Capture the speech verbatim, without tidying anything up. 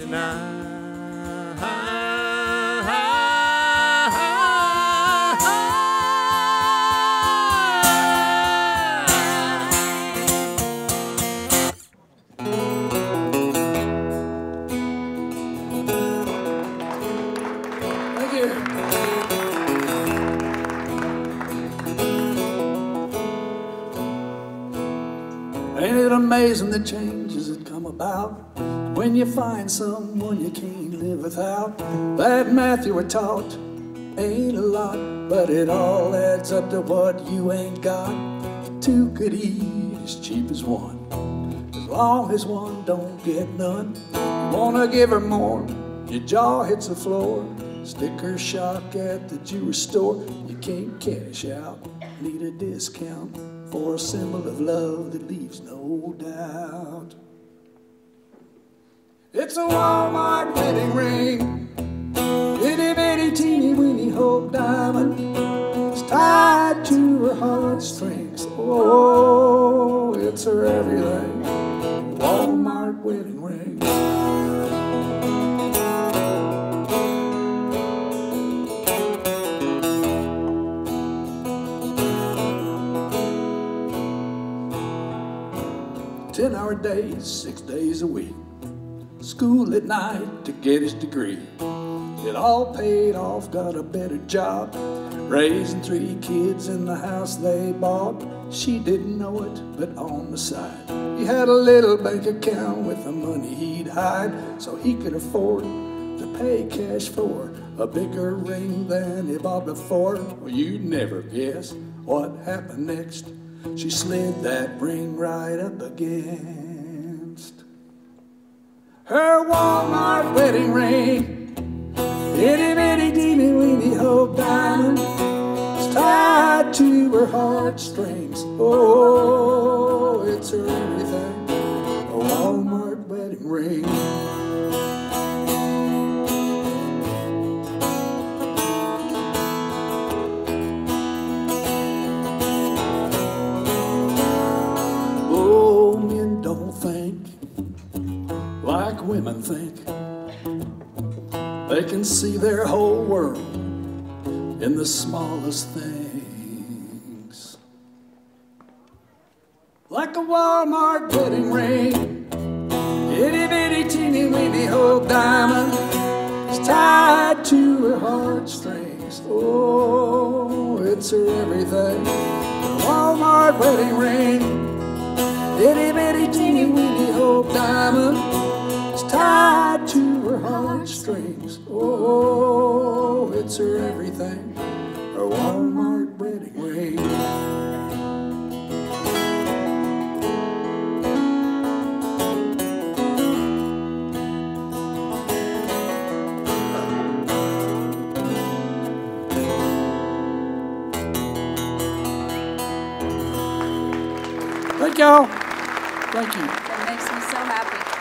Ain't it amazing the changes that come about when you find someone you can't live without? That math you were taught ain't a lot, but it all adds up to what you ain't got. Two could eat as cheap as one, as long as one don't get none. You wanna give her more, your jaw hits the floor, sticker shock at the jewelry store. You can't cash out, need a discount for a symbol of love that leaves no doubt. It's a Walmart wedding ring, itty bitty teeny weeny whole diamond. It's tied to her heartstrings, oh, it's her everything. Walmart wedding ring. Ten-hour days, six days a week, school at night to get his degree. It all paid off, got a better job, raising three kids in the house they bought. She didn't know it, but on the side, he had a little bank account with the money he'd hide, so he could afford to pay cash for a bigger ring than he bought before. Well, you'd never guess what happened next. She slid that ring right up against her Walmart wedding ring, itty bitty teeny weeny whole diamond. It's tied to her heartstrings, oh, it's her everything. A Walmart wedding ring. Like women think, they can see their whole world in the smallest things. Like a Walmart wedding ring, itty bitty teeny weeny old diamond. It's tied to her heartstrings, oh, it's her everything. A Walmart wedding ring, itty bitty teeny weeny old diamond. Tied to her heartstrings, oh, it's her everything, her Walmart wedding ring. Thank y'all. Thank you. That makes me so happy.